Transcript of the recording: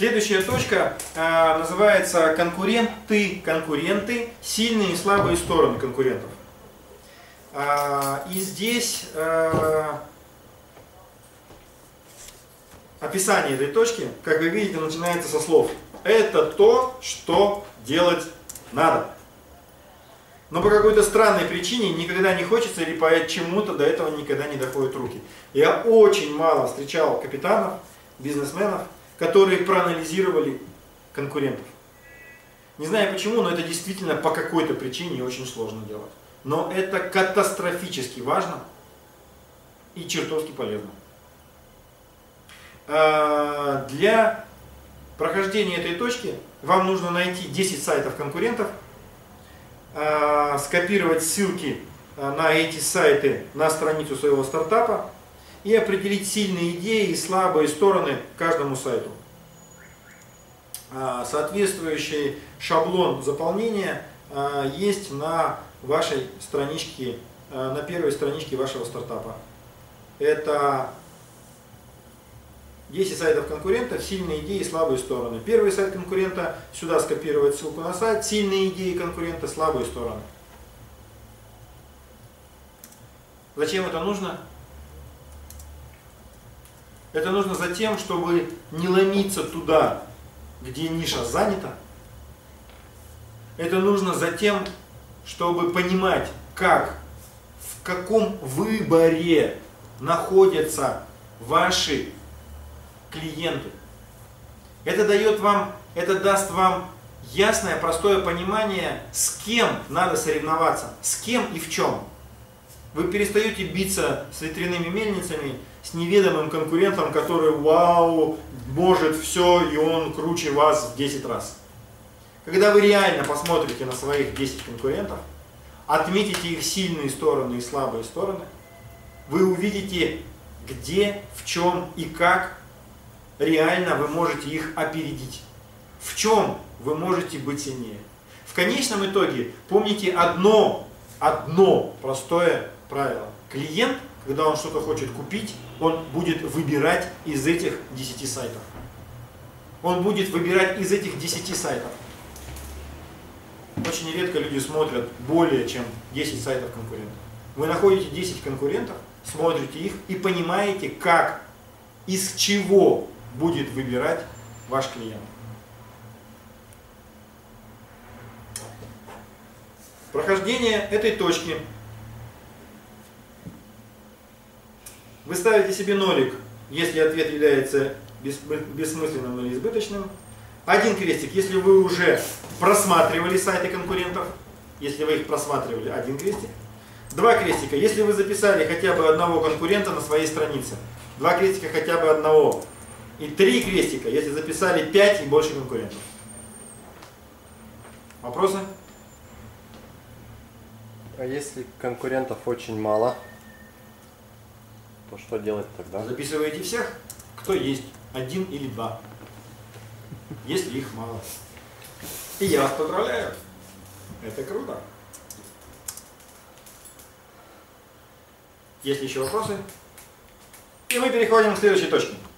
Следующая точка называется конкуренты. Конкуренты, сильные и слабые стороны конкурентов. И здесь описание этой точки, как вы видите, начинается со слов. Это то, что делать надо. Но по какой-то странной причине никогда не хочется или почему-то до этого никогда не доходят руки. Я очень мало встречал капитанов, бизнесменов, которые проанализировали конкурентов. Не знаю почему, но это действительно по какой-то причине очень сложно делать. Но это катастрофически важно и чертовски полезно. Для прохождения этой точки вам нужно найти 10 сайтов конкурентов, скопировать ссылки на эти сайты на страницу своего стартапа и определить сильные идеи и слабые стороны каждому сайту. Соответствующий шаблон заполнения есть на вашей страничке, на первой страничке вашего стартапа. Это 10 сайтов конкурентов, сильные идеи и слабые стороны. Первый сайт конкурента, сюда скопировать ссылку на сайт, сильные идеи конкурента, слабые стороны. Зачем это нужно? Это нужно за тем, чтобы не ломиться туда, где ниша занята. Это нужно за тем, чтобы понимать, как, в каком выборе находятся ваши клиенты. Это даст вам ясное, простое понимание, с кем надо соревноваться, с кем и в чем. Вы перестаете биться с ветряными мельницами, с неведомым конкурентом, который, вау, может все, и он круче вас в 10 раз. Когда вы реально посмотрите на своих 10 конкурентов, отметите их сильные стороны и слабые стороны, вы увидите, где, в чем и как реально вы можете их опередить. В чем вы можете быть сильнее. В конечном итоге помните одно простое правило. Клиент, когда он что-то хочет купить, он будет выбирать из этих 10 сайтов. Он будет выбирать из этих 10 сайтов. Очень редко люди смотрят более чем 10 сайтов конкурентов. Вы находите 10 конкурентов, смотрите их и понимаете, как, из чего будет выбирать ваш клиент. Прохождение этой точки. Вы ставите себе нолик, если ответ является бессмысленным или избыточным. Один крестик, если вы уже просматривали сайты конкурентов. Если вы их просматривали, один крестик. Два крестика, если вы записали хотя бы одного конкурента на своей странице. Два крестика хотя бы одного. И три крестика, если записали 5 и больше конкурентов. Вопросы? А если конкурентов очень мало, то что делать тогда? Записываете всех, кто есть. Один или два. Если их мало. И я вас поздравляю. Это круто. Есть ли еще вопросы? И мы переходим к следующей точке.